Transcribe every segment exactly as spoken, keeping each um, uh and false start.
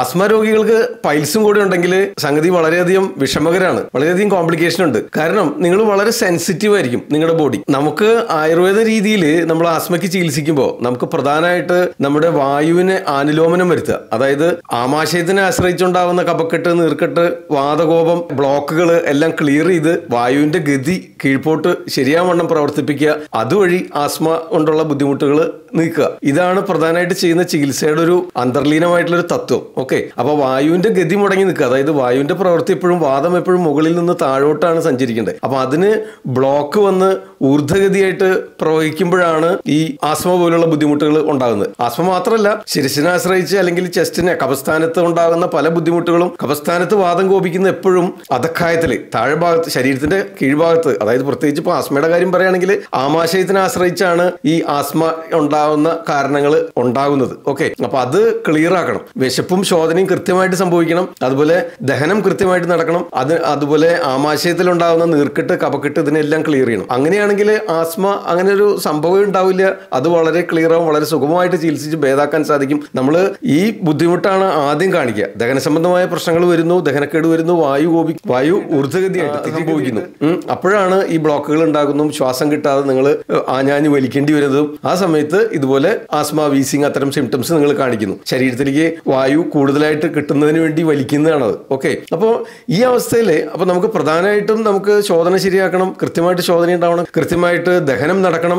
Asthma രോഗികൾക്ക് പൈൽസും കൂടി ഉണ്ടെങ്കിൽ സംഗതി വളരെയധികം വിഷമകരമാണ്. വളരെയധികം കോംപ്ലിക്കേഷൻ ഉണ്ട്. കാരണം നിങ്ങൾ വളരെ സെൻസിറ്റീവ് ആയിരിക്കും നിങ്ങളുടെ ബോഡി. നമുക്ക് ആയുർവേദ രീതിയിൽ നമ്മൾ ആസ്മയ്ക്ക് ചികിത്സിക്കുമ്പോൾ നമുക്ക് പ്രധാനമായിട്ട് നമ്മുടെ വായുവിനെ ആനുലോമനം വരുത്തുക. അതായത് ആമാശയത്തിനെ ആശ്രയിച്ചുണ്ടാവുന്ന കപക്കെട്ട്, നീർക്കെട്ട്, വാതകോപം, ബ്ലോക്കുകൾ എല്ലാം ക്ലിയർ ചെയ്ത് വായുവിന്റെ ഗതി കീഴ്പോട്ട് ശരിയാവണ്ണം പ്രവർത്തിപ്പിക്കുക. അതുവഴി ആസ്മ കൊണ്ടുള്ള ബുദ്ധിമുട്ടുകൾ നീക്കുക. ഇതാണ് പ്രധാനമായിട്ട് ചെയ്യുന്ന ചികിത്സയുടെ ഒരു അന്തർലീനമായിട്ടുള്ള ഒരു തത്വം. ഓക്കെ, അപ്പൊ വായുവിന്റെ ഗതി മുടങ്ങി നിൽക്കുക. അതായത് വായുവിന്റെ പ്രവൃത്തി എപ്പോഴും, വാദം എപ്പോഴും മുകളിൽ നിന്ന് താഴോട്ടാണ് സഞ്ചരിക്കേണ്ടത്. അപ്പൊ അതിന് ബ്ലോക്ക് വന്ന് ഊർദ്ധഗതിയായിട്ട് പ്രവഹിക്കുമ്പോഴാണ് ഈ ആസ്മ പോലുള്ള ബുദ്ധിമുട്ടുകൾ ഉണ്ടാകുന്നത്. ആസ്മ മാത്രമല്ല, ശിരസിനെ ആശ്രയിച്ച് അല്ലെങ്കിൽ ചെസ്റ്റിനെ, കഫസ്ഥാനത്ത് ഉണ്ടാകുന്ന പല ബുദ്ധിമുട്ടുകളും, കഫസ്ഥാനത്ത് വാദം കോപിക്കുന്ന എപ്പോഴും അധക്കായത്തില്, താഴെ ഭാഗത്ത്, ശരീരത്തിന്റെ കീഴ്ഭാഗത്ത്, അതായത് പ്രത്യേകിച്ച് ഇപ്പൊ ആസ്മയുടെ കാര്യം പറയുകയാണെങ്കിൽ ആമാശയത്തിനെ ആശ്രയിച്ചാണ് ഈ ആസ്മ ഉണ്ടാകുന്ന കാരണങ്ങൾ ഉണ്ടാകുന്നത്. ഓക്കെ, അപ്പൊ അത് ക്ലിയർ ആക്കണം. വിശപ്പും ശോധനയും കൃത്യമായിട്ട് സംഭവിക്കണം. അതുപോലെ ദഹനം കൃത്യമായിട്ട് നടക്കണം. അത് അതുപോലെ ആമാശയത്തിൽ ഉണ്ടാകുന്ന നീർക്കെട്ട്, കപക്കെട്ട്, ഇതിനെല്ലാം ക്ലിയർ ചെയ്യണം. അങ്ങനെയാണെങ്കിൽ ആസ്മ അങ്ങനെ ഒരു സംഭവം ഉണ്ടാവില്ല. അത് വളരെ ക്ലിയർ ആവും. വളരെ സുഗമമായിട്ട് ചികിത്സിച്ച് ഭേദാക്കാൻ സാധിക്കും. നമ്മൾ ഈ ബുദ്ധിമുട്ടാണ് ആദ്യം കാണിക്കുക. ദഹന സംബന്ധമായ പ്രശ്നങ്ങൾ വരുന്നു, ദഹനക്കേട് വരുന്നു, വായു കോപി വായു ഊർദ്ധഗതിയായിട്ട് സംഭവിക്കുന്നു. അപ്പോഴാണ് ഈ ബ്ലോക്കുകൾ ഉണ്ടാകുന്നതും ശ്വാസം കിട്ടാതെ നിങ്ങൾ ആഞ്ഞാഞ്ഞു വലിക്കേണ്ടി വരുന്നതും. ആ സമയത്ത് ഇതുപോലെ ആസ്മ, വീസിങ്, അത്തരം സിംറ്റംസ് നിങ്ങൾ കാണിക്കുന്നു. ശരീരത്തിലേക്ക് വായു കൂടുതലായിട്ട് കിട്ടുന്നതിന് വേണ്ടി വലിക്കുന്നതാണത്. ഓക്കെ, അപ്പോൾ ഈ അവസ്ഥയിൽ അപ്പോൾ നമുക്ക് പ്രധാനമായിട്ടും നമുക്ക് ശോധന ശരിയാക്കണം. കൃത്യമായിട്ട് ശോധന ഉണ്ടാവണം, കൃത്യമായിട്ട് ദഹനം നടക്കണം.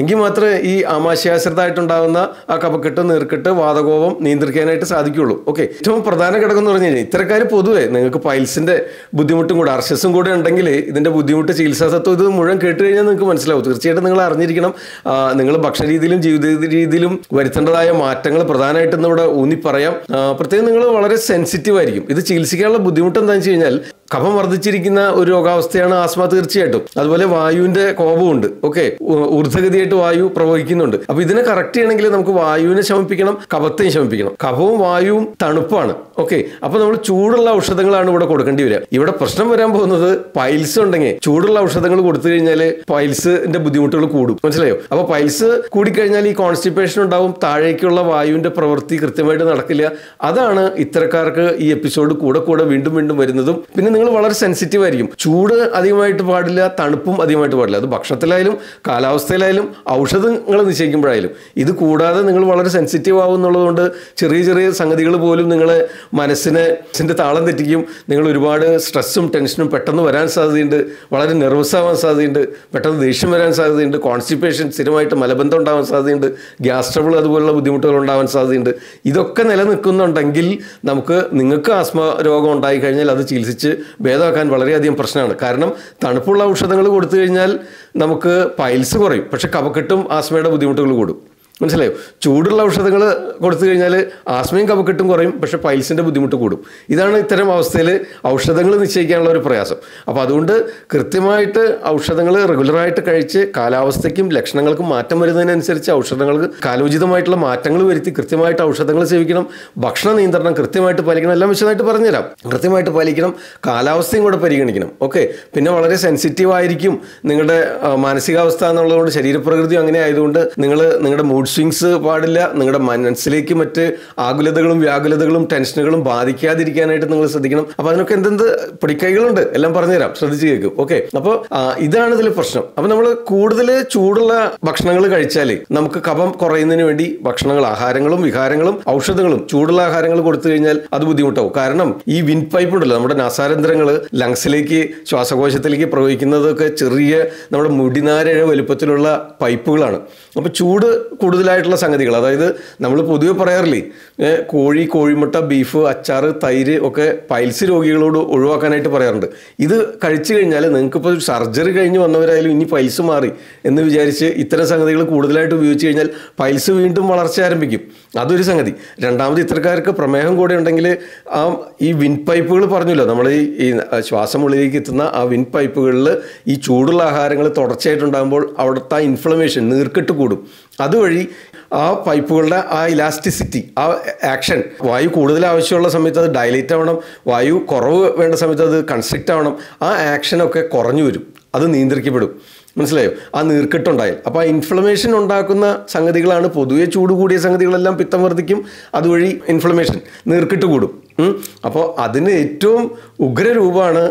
എങ്കിൽ മാത്രമേ ഈ ആമാശയാശ്രിതമായിട്ടുണ്ടാകുന്ന ആ കപക്കെട്ട്, നീർക്കെട്ട്, വാതകോപം നിയന്ത്രിക്കാനായിട്ട് സാധിക്കുകയുള്ളൂ. ഓക്കെ, ഏറ്റവും പ്രധാന ഘടകം എന്ന് പറഞ്ഞു കഴിഞ്ഞാൽ ഇത്തരക്കാർ പൊതുവെ നിങ്ങൾക്ക് പൈൽസിന്റെ ബുദ്ധിമുട്ടും കൂടെ, അർശസും കൂടെ ഉണ്ടെങ്കിൽ ഇതിന്റെ ബുദ്ധിമുട്ട്, ചികിത്സാ തത്വം ഇത് മുഴുവൻ കേട്ട് കഴിഞ്ഞാൽ നിങ്ങൾക്ക് മനസ്സിലാവും. തീർച്ചയായിട്ടും നിങ്ങൾ അറിഞ്ഞിരിക്കണം. നിങ്ങൾ ഭക്ഷണ രീതിയിലും ജീവിത രീതിയിലും വരുത്തേണ്ടതായ മാറ്റങ്ങൾ പ്രധാനമായിട്ടും ഇവിടെ ഊന്നി പറയാം. പ്രത്യേകം നിങ്ങൾ വളരെ സെൻസിറ്റീവ് ആയിരിക്കും. ഇത് ചികിത്സിക്കാനുള്ള ബുദ്ധിമുട്ട് എന്താണെന്ന് വെച്ച് കഴിഞ്ഞാൽ കഫം വർദ്ധിച്ചിരിക്കുന്ന ഒരു രോഗാവസ്ഥയാണ് ആസ്മ തീർച്ചയായിട്ടും. അതുപോലെ വായുവിന്റെ കോപമുണ്ട്. ഓക്കെ, ഊർദ്ധഗതിയായിട്ട് വായു പ്രവഹിക്കുന്നുണ്ട്. അപ്പൊ ഇതിനെ കറക്റ്റ് ചെയ്യണമെങ്കിൽ നമുക്ക് വായുവിനെ ശമിപ്പിക്കണം, കഫത്തെയും ശമിപ്പിക്കണം. കഫവും വായുവും തണുപ്പാണ്. ഓക്കെ, അപ്പൊ നമ്മൾ ചൂടുള്ള ഔഷധങ്ങളാണ് ഇവിടെ കൊടുക്കേണ്ടി വരിക. ഇവിടെ പ്രശ്നം വരാൻ പോകുന്നത് പൈൽസ് ഉണ്ടെങ്കിൽ ചൂടുള്ള ഔഷധങ്ങൾ കൊടുത്തു കഴിഞ്ഞാൽ പൈൽസിന്റെ ബുദ്ധിമുട്ടുകൾ കൂടും. മനസ്സിലായോ? അപ്പൊ പൈൽസ് കൂടിക്കഴിഞ്ഞാൽ ഈ കോൺസ്റ്റിപ്പേഷൻ ഉണ്ടാവും, താഴേക്കുള്ള വായുവിന്റെ പ്രവൃത്തി കൃത്യമായിട്ട് നടക്കില്ല. അതാണ് ഇത്തരക്കാർക്ക് ഈ എപ്പിസോഡ് കൂടെ കൂടെ വീണ്ടും വീണ്ടും വരുന്നതും. പിന്നെ നിങ്ങൾ വളരെ സെൻസിറ്റീവ് ആയിരിക്കും. ചൂട് അധികമായിട്ട് പാടില്ല, തണുപ്പും അധികമായിട്ട് പാടില്ല. അത് ഭക്ഷണത്തിലായാലും കാലാവസ്ഥയിലായാലും ഔഷധങ്ങൾ നിശ്ചയിക്കുമ്പോഴായാലും. ഇത് കൂടാതെ നിങ്ങൾ വളരെ സെൻസിറ്റീവ് ആവും എന്നുള്ളതുകൊണ്ട് ചെറിയ ചെറിയ സംഗതികൾ പോലും നിങ്ങളെ മനസ്സിനെ താളം തെറ്റിക്കും. നിങ്ങൾ ഒരുപാട് സ്ട്രെസ്സും ടെൻഷനും പെട്ടെന്ന് വരാൻ സാധ്യതയുണ്ട്. വളരെ നെർവസ് ആവാൻ സാധ്യതയുണ്ട്. പെട്ടെന്ന് ദേഷ്യം വരാൻ സാധ്യതയുണ്ട്. കോൺസ്റ്റിപ്പേഷൻ, സ്ഥിരമായിട്ട് മലബന്ധം ഉണ്ടാവാൻ സാധ്യതയുണ്ട്. ഗ്യാസ് ട്രബിൾ, അതുപോലുള്ള ബുദ്ധിമുട്ടുകൾ ഉണ്ടാവാൻ സാധ്യതയുണ്ട്. ഇതൊക്കെ നിലനിൽക്കുന്നുണ്ടെങ്കിൽ നമുക്ക് നിങ്ങൾക്ക് ആസ്മ രോഗം ഉണ്ടായി കഴിഞ്ഞാൽ അത് ചികിത്സിച്ച് ഭേദമാക്കാൻ വളരെയധികം പ്രശ്നമാണ്. കാരണം തണുപ്പുള്ള ഔഷധങ്ങൾ കൊടുത്തു കഴിഞ്ഞാൽ നമുക്ക് പൈൽസ് കുറയും, പക്ഷെ കഫക്കെട്ടും ആസ്മയുടെ ബുദ്ധിമുട്ടുകൾ കൂടും. മനസ്സിലായോ? ചൂടുള്ള ഔഷധങ്ങൾ കൊടുത്തു കഴിഞ്ഞാൽ ആസ്മയും കഫക്കെട്ടും കുറയും, പക്ഷേ പൈൽസിൻ്റെ ബുദ്ധിമുട്ട് കൂടും. ഇതാണ് ഇത്തരം അവസ്ഥയിൽ ഔഷധങ്ങൾ നിശ്ചയിക്കാനുള്ള ഒരു പ്രയാസം. അപ്പോൾ അതുകൊണ്ട് കൃത്യമായിട്ട് ഔഷധങ്ങൾ റെഗുലറായിട്ട് കഴിച്ച് കാലാവസ്ഥയ്ക്കും ലക്ഷണങ്ങൾക്കും മാറ്റം വരുന്നതിനനുസരിച്ച് ഔഷധങ്ങൾക്ക് കാലോചിതമായിട്ടുള്ള മാറ്റങ്ങൾ വരുത്തി കൃത്യമായിട്ട് ഔഷധങ്ങൾ സേവിക്കണം. ഭക്ഷണ നിയന്ത്രണം കൃത്യമായിട്ട് പാലിക്കണം. എല്ലാം വിശദമായിട്ട് പറഞ്ഞുതരാം. കൃത്യമായിട്ട് പാലിക്കണം. കാലാവസ്ഥയും കൂടെ പരിഗണിക്കണം. ഓക്കെ, പിന്നെ വളരെ സെൻസിറ്റീവ് ആയിരിക്കും നിങ്ങളുടെ മാനസികാവസ്ഥ എന്നുള്ളതുകൊണ്ട്. ശരീരപ്രകൃതി അങ്ങനെ ആയതുകൊണ്ട് നിങ്ങൾ നിങ്ങളുടെ മൂഡ് സ്വിങ്സ് പാടില്ല. നിങ്ങളുടെ മനസ്സിലേക്ക് മറ്റ് ആകുലതകളും വ്യാകുലതകളും ടെൻഷനുകളും ബാധിക്കാതിരിക്കാനായിട്ട് നിങ്ങൾ ശ്രദ്ധിക്കണം. അപ്പോൾ അതിനൊക്കെ എന്തെന്ത് പൊടിക്കൈകളുണ്ട്, എല്ലാം പറഞ്ഞുതരാം, ശ്രദ്ധിച്ച് കേൾക്കും. ഓക്കെ, അപ്പോൾ ഇതാണ് ഇതിലെ പ്രശ്നം. അപ്പോൾ നമ്മൾ കൂടുതൽ ചൂടുള്ള ഭക്ഷണങ്ങൾ കഴിച്ചാൽ നമുക്ക് കഫം കുറയുന്നതിന് വേണ്ടി ഭക്ഷണങ്ങൾ, ആഹാരങ്ങളും വിഹാരങ്ങളും ഔഷധങ്ങളും ചൂടുള്ള ആഹാരങ്ങൾ കൊടുത്തു കഴിഞ്ഞാൽ അത് ബുദ്ധിമുട്ടാവും. കാരണം ഈ വിൻഡ് പൈപ്പ് ഉണ്ടല്ലോ, നമ്മുടെ നാസാരന്ധ്രങ്ങൾ ലങ്സിലേക്ക്, ശ്വാസകോശത്തിലേക്ക് പ്രവഹിക്കുന്നതൊക്കെ ചെറിയ നമ്മുടെ മുടിനാരഴ വലുപ്പത്തിലുള്ള പൈപ്പുകളാണ്. അപ്പോൾ ചൂട് കൂടുതലായിട്ടുള്ള സംഗതികൾ, അതായത് നമ്മൾ പൊതുവെ പറയാറില്ലേ, കോഴി, കോഴിമുട്ട, ബീഫ്, അച്ചാറ്, തൈര് ഒക്കെ പൈൽസ് രോഗികളോട് ഒഴിവാക്കാനായിട്ട് പറയാറുണ്ട്. ഇത് കഴിച്ചു കഴിഞ്ഞാൽ നിങ്ങൾക്കിപ്പോൾ സർജറി കഴിഞ്ഞ് വന്നവരായാലും ഇനി പൈൽസ് മാറി എന്ന് വിചാരിച്ച് ഇത്തരം സംഗതികൾ കൂടുതലായിട്ട് ഉപയോഗിച്ച് കഴിഞ്ഞാൽ പൈൽസ് വീണ്ടും വളർച്ച ആരംഭിക്കും. അതൊരു സംഗതി. രണ്ടാമത്, ഇത്തരക്കാർക്ക് പ്രമേഹം കൂടെ ഉണ്ടെങ്കിൽ ആ ഈ വിൻഡ് പൈപ്പുകൾ പറഞ്ഞല്ലോ, നമ്മൾ ഈ ശ്വാസം ഉള്ളിലേക്ക് എത്തുന്ന ആ വിൻഡ് പൈപ്പുകളിൽ ഈ ചൂടുള്ള ആഹാരങ്ങൾ തുടർച്ചയായിട്ടുണ്ടാകുമ്പോൾ അവിടുത്തെ ആ ഇൻഫ്ലമേഷൻ, നീർക്കെട്ട് കൂടും. അതുവഴി ആ പൈപ്പുകളുടെ ആ ഇലാസ്റ്റിസിറ്റി, ആ ആക്ഷൻ, വായു കൂടുതൽ ആവശ്യമുള്ള സമയത്ത് അത് ഡയലേറ്റ് ആവണം, വായു കുറവ് വേണ്ട സമയത്ത് അത് കൺസ്ട്രിക്റ്റ് ആവണം, ആ ആക്ഷനൊക്കെ കുറഞ്ഞു വരും, അത് നിയന്ത്രിക്കപ്പെടും. മനസ്സിലായോ ആ നീർക്കെട്ടുണ്ടായി അപ്പോൾ ആ ഇൻഫ്ലമേഷൻ ഉണ്ടാക്കുന്ന സംഗതികളാണ് പൊതുവേ ചൂട് കൂടിയ സംഗതികളെല്ലാം പിത്തം വർദ്ധിക്കും അതുവഴി ഇൻഫ്ലമേഷൻ നീർക്കെട്ട് കൂടും അപ്പോൾ അതിന് ഏറ്റവും ഉഗ്ര രൂപമാണ്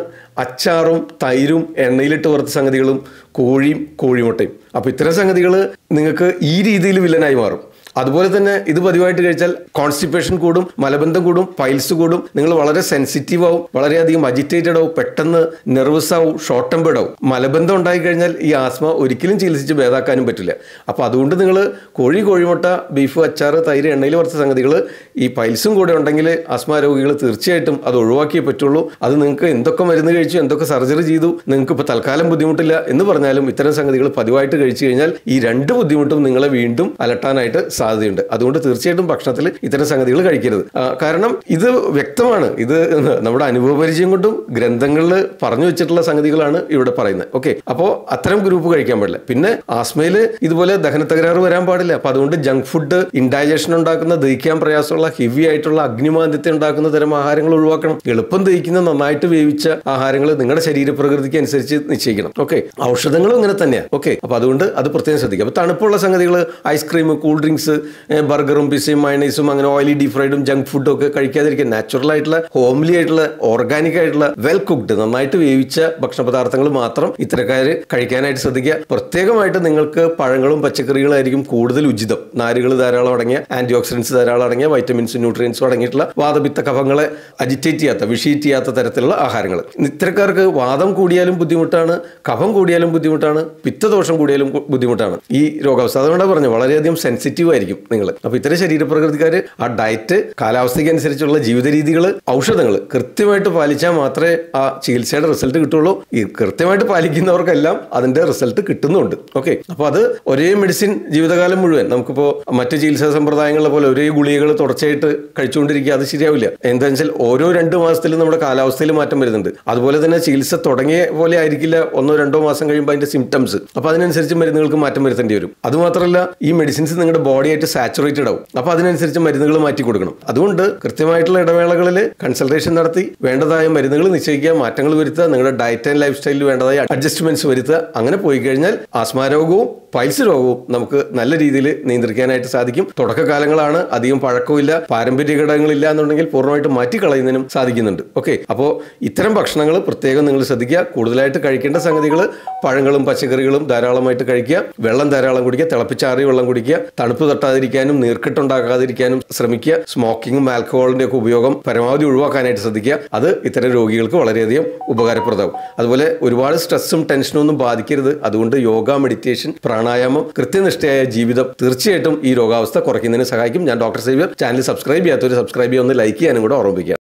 അച്ചാറും തൈരും എണ്ണയിലിട്ട് വറുത്ത സംഗതികളും കോഴിയും കോഴിമുട്ടയും അപ്പോൾ ഇത്തരം സംഗതികൾ നിങ്ങൾക്ക് ഈ രീതിയിൽ വില്ലനായി മാറും അതുപോലെ തന്നെ ഇത് പതിവായിട്ട് കഴിച്ചാൽ കോൺസ്റ്റിപ്പേഷൻ കൂടും മലബന്ധം കൂടും പൈൽസ് കൂടും നിങ്ങൾ വളരെ സെൻസിറ്റീവ് ആവും വളരെ അധികം അജിറ്റേറ്റഡ് ആവും പെട്ടെന്ന് നെർവസ് ആവും ഷോർട്ട് ടെമ്പേർഡ് ആവും മലബന്ധം ഉണ്ടായി കഴിഞ്ഞാൽ ഈ ആസ്മ ഒരിക്കലും ചികിത്സിച്ച് ഭേദാക്കാനും പറ്റില്ല അപ്പോൾ അതുകൊണ്ട് നിങ്ങൾ കോഴി കോഴിമുട്ട ബീഫ് അച്ചാർ തൈര് എണ്ണയിൽ വറുത്ത സംഗതികൾ ഈ പൈൽസും കൂടെ ഉണ്ടെങ്കിൽ ആസ്മ രോഗികൾ തീർച്ചയായിട്ടും അത് ഒഴിവാക്കിയേ പറ്റുള്ളൂ അത് നിങ്ങൾക്ക് എന്തൊക്കെ മരുന്ന് കഴിച്ചു എന്തൊക്കെ സർജറി ചെയ്തു നിങ്ങൾക്ക് ഇപ്പോൾ തൽക്കാലം ബുദ്ധിമുട്ടില്ല എന്ന് പറഞ്ഞാലും ഇത്തരം സംഗതികൾ പതിവായിട്ട് കഴിച്ചു കഴിഞ്ഞാൽ ഈ രണ്ട് ബുദ്ധിമുട്ടും നിങ്ങളെ വീണ്ടും അലട്ടാനായിട്ട് സാധ്യതയുണ്ട് അതുകൊണ്ട് തീർച്ചയായിട്ടും ഭക്ഷണത്തിൽ ഇത്തരം സംഗതികൾ കഴിക്കരുത് കാരണം ഇത് വ്യക്തമാണ് ഇത് നമ്മുടെ അനുഭവപരിചയം കൊണ്ടും ഗ്രന്ഥങ്ങളിൽ പറഞ്ഞു വെച്ചിട്ടുള്ള സംഗതികളാണ് ഇവിടെ പറയുന്നത് ഓക്കെ അപ്പോൾ അത്തരം ഗ്രൂപ്പ് കഴിക്കാൻ പാടില്ല പിന്നെ ആസ്മയിൽ ഇതുപോലെ ദഹന തകരാറ് വരാൻ പാടില്ല അപ്പോൾ അതുകൊണ്ട് ജങ്ക് ഫുഡ് ഇൻഡൈജഷൻ ഉണ്ടാക്കുന്ന ദഹിക്കാൻ പ്രയാസമുള്ള ഹെവി ആയിട്ടുള്ള അഗ്നിമാന്ദ്യത്തെ ഉണ്ടാക്കുന്ന തരം ആഹാരങ്ങൾ ഒഴിവാക്കണം എളുപ്പം ദഹിക്കുന്ന നന്നായിട്ട് വേവിച്ച ആഹാരങ്ങൾ നിങ്ങളുടെ ശരീരപ്രകൃതിക്ക് അനുസരിച്ച് നിശ്ചയിക്കണം ഓക്കെ ഔഷധങ്ങളും ഇങ്ങനെ തന്നെയാണ് ഓക്കെ അപ്പോൾ അതുകൊണ്ട് അത് പ്രത്യേകം ശ്രദ്ധിക്കുക അപ്പോൾ തണുപ്പുള്ള സംഗതികൾ ഐസ്ക്രീം കൂൾ ഡ്രിങ്ക്സ് ബർഗറും പിസയും മയണൈസും അങ്ങനെ ഓയിലി ഡീപ് ഫ്രൈഡും ജങ്ക് ഫുഡും ഒക്കെ കഴിക്കാതിരിക്കുക നാച്ചുറൽ ആയിട്ടുള്ള ഹോംലി ആയിട്ടുള്ള ഓർഗാനിക് ആയിട്ടുള്ള വെൽ കുക്ക്ഡ് നന്നായിട്ട് വേവിച്ച ഭക്ഷണ പദാർത്ഥങ്ങൾ മാത്രം ഇത്തരക്കാർ കഴിക്കാനായിട്ട് ശ്രദ്ധിക്കുക പ്രത്യേകമായിട്ട് നിങ്ങൾക്ക് പഴങ്ങളും പച്ചക്കറികളായിരിക്കും കൂടുതൽ ഉചിതം നാരുകൾ ധാരാളം അടങ്ങിയ ആന്റി ഓക്സിഡൻസ് ധാരാളം അടങ്ങിയ വൈറ്റമിൻസ് ന്യൂട്രിയൻസും അടങ്ങിയിട്ടുള്ള വാദപിത്ത കഫങ്ങളെ അജിറ്റേറ്റ് ചെയ്യാത്ത വിഷീറ്റ് ചെയ്യാത്ത തരത്തിലുള്ള ആഹാരങ്ങൾ ഇത്തരക്കാർക്ക് വാദം കൂടിയാലും ബുദ്ധിമുട്ടാണ് കഫം കൂടിയാലും ബുദ്ധിമുട്ടാണ് പിത്തദോഷം കൂടിയാലും ബുദ്ധിമുട്ടാണ് ഈ രോഗാവസ്ഥ അതുകൊണ്ടാണ് പറഞ്ഞത് വളരെയധികം സെൻസിറ്റീവ് ആയിരിക്കും നിങ്ങൾ അപ്പോൾ ഇത്തരം ശരീരപ്രകൃതിക്കാര് ആ ഡയറ്റ് കാലാവസ്ഥയ്ക്ക് അനുസരിച്ചുള്ള ജീവിത രീതികൾ ഔഷധങ്ങൾ കൃത്യമായിട്ട് പാലിച്ചാൽ മാത്രമേ ആ ചികിത്സയുടെ റിസൾട്ട് കിട്ടുള്ളൂ ഈ കൃത്യമായിട്ട് പാലിക്കുന്നവർക്കെല്ലാം അതിന്റെ റിസൾട്ട് കിട്ടുന്നുണ്ട് ഓക്കെ അപ്പോൾ അത് ഒരേ മെഡിസിൻ ജീവിതകാലം മുഴുവൻ നമുക്കിപ്പോൾ മറ്റു ചികിത്സാ സമ്പ്രദായങ്ങളെ പോലെ ഒരേ ഗുളികകൾ തുടർച്ചയായിട്ട് കഴിച്ചുകൊണ്ടിരിക്കുക അത് ശരിയാവില്ല എന്താണെന്ന് വെച്ചാൽ ഓരോ രണ്ട് മാസത്തിലും നമ്മുടെ കാലാവസ്ഥയിൽ മാറ്റം വരുന്നുണ്ട് അതുപോലെ തന്നെ ചികിത്സ തുടങ്ങിയ പോലെ ആയിരിക്കില്ല ഒന്നോ രണ്ടോ മാസം കഴിയുമ്പോൾ അതിന്റെ സിംറ്റംസ് അപ്പോൾ അതിനനുസരിച്ച് മരുന്നുകൾക്ക് മാറ്റം വരുത്തേണ്ടി വരും അതുമാത്രമല്ല ഈ മെഡിസിൻസ് നിങ്ങളുടെ ബോഡി സാച്ചുറേറ്റഡ് ആവും അപ്പോൾ അതിനനുസരിച്ച് മരുന്നുകൾ മാറ്റി കൊടുക്കണം അതുകൊണ്ട് കൃത്യമായിട്ടുള്ള ഇടവേളകളിൽ കൺസൾട്ടേഷൻ നടത്തി വേണ്ടതായ മരുന്നുകൾ നിശ്ചയിക്കുക മാറ്റങ്ങൾ വരുത്തുക നിങ്ങളുടെ ഡയറ്റ് ആൻഡ് ലൈഫ് സ്റ്റൈലിൽ വേണ്ടതായ അഡ്ജസ്റ്റ്മെന്റ്സ് വരുത്തുക അങ്ങനെ പോയി കഴിഞ്ഞാൽ ആസ്മ രോഗവും പൈൽസ് രോഗവും നമുക്ക് നല്ല രീതിയിൽ നിയന്ത്രിക്കാനായിട്ട് സാധിക്കും തുടക്കകാലങ്ങളാണ് അധികം പഴക്കമില്ല പാരമ്പര്യ ഘടകങ്ങളില്ല എന്നുണ്ടെങ്കിൽ പൂർണ്ണമായിട്ട് മാറ്റിക്കളയുന്നതിനും സാധിക്കുന്നുണ്ട് ഓക്കെ അപ്പോൾ ഇത്തരം ഭക്ഷണങ്ങൾ പ്രത്യേകം നിങ്ങൾ ശ്രദ്ധിക്കുക കൂടുതലായിട്ട് കഴിക്കേണ്ട സംഗതികൾ പഴങ്ങളും പച്ചക്കറികളും ധാരാളമായിട്ട് കഴിക്കുക വെള്ളം ധാരാളം കുടിക്കുക തിളപ്പിച്ചാറിയ വെള്ളം കുടിക്കുക തണുപ്പ് തട്ടാതിരിക്കാനും നീർക്കെട്ടുണ്ടാക്കാതിരിക്കാനും ശ്രമിക്കുക സ്മോക്കിങ്ങും ആൽക്കഹോളിൻ്റെ ഒക്കെ ഉപയോഗം പരമാവധി ഒഴിവാക്കാനായിട്ട് ശ്രദ്ധിക്കുക അത് ഇത്തരം രോഗികൾക്ക് വളരെയധികം ഉപകാരപ്രദമാകും അതുപോലെ ഒരുപാട് സ്ട്രെസ്സും ടെൻഷനും ഒന്നും ബാധിക്കരുത് അതുകൊണ്ട് യോഗ മെഡിറ്റേഷൻ പ്രാണായാമം കൃത്യനിഷ്ഠയായ ജീവിതം തീർച്ചയായിട്ടും ഈ രോഗാവസ്ഥ കുറയ്ക്കുന്നതിന് സഹായിക്കും ഞാൻ ഡോക്ടർ സേവ്യർ ചാനൽ സബ്സ്ക്രൈബ് ചെയ്യാത്തവർ സബ്സ്ക്രൈബ് ചെയ്യുമെന്ന് ലൈക്ക് ചെയ്യാനും കൂടെ ഓർമ്മിപ്പിക്കുക